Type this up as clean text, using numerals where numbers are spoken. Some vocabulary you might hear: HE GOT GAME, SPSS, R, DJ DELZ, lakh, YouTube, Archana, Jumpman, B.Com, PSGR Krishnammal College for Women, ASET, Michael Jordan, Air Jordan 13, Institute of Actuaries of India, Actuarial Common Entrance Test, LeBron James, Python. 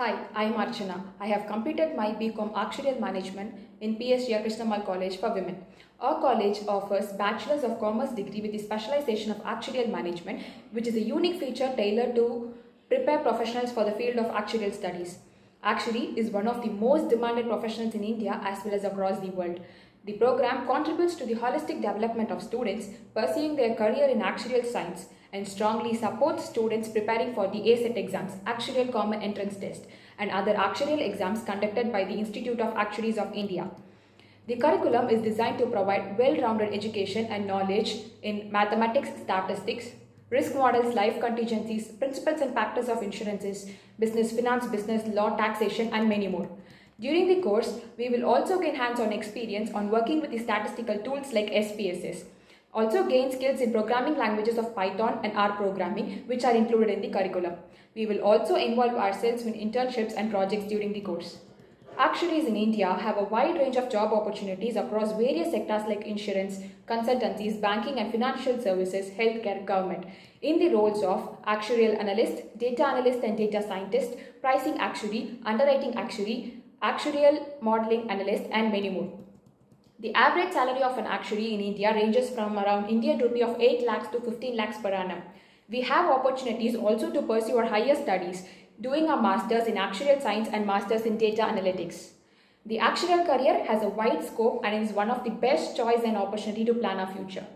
Hi, I am Archana. I have completed my B.Com Actuarial Management in PSGR Krishnammal College for Women. Our college offers Bachelor's of Commerce degree with the specialization of Actuarial Management, which is a unique feature tailored to prepare professionals for the field of actuarial studies. Actuary is one of the most demanded professions in India as well as across the world. The program contributes to the holistic development of students pursuing their career in actuarial science and strongly supports students preparing for the ASET exams, Actuarial Common Entrance Test, and other actuarial exams conducted by the Institute of Actuaries of India. The curriculum is designed to provide well-rounded education and knowledge in mathematics, statistics, risk models, life contingencies, principles and factors of insurances, business finance, business law, taxation, and many more. During the course, we will also gain hands-on experience on working with the statistical tools like SPSS. Also gain skills in programming languages of Python and R programming, which are included in the curriculum. We will also involve ourselves in internships and projects during the course. Actuaries in India have a wide range of job opportunities across various sectors like insurance, consultancies, banking and financial services, healthcare, government, in the roles of actuarial analyst, data analyst and data scientist, pricing actuary, underwriting actuary, actuarial modeling analyst and many more. The average salary of an actuary in India ranges from around Indian rupee of 8 lakhs to 15 lakhs per annum. We have opportunities also to pursue our higher studies, doing our masters in actuarial science and masters in data analytics. The actuarial career has a wide scope and is one of the best choice and opportunity to plan our future.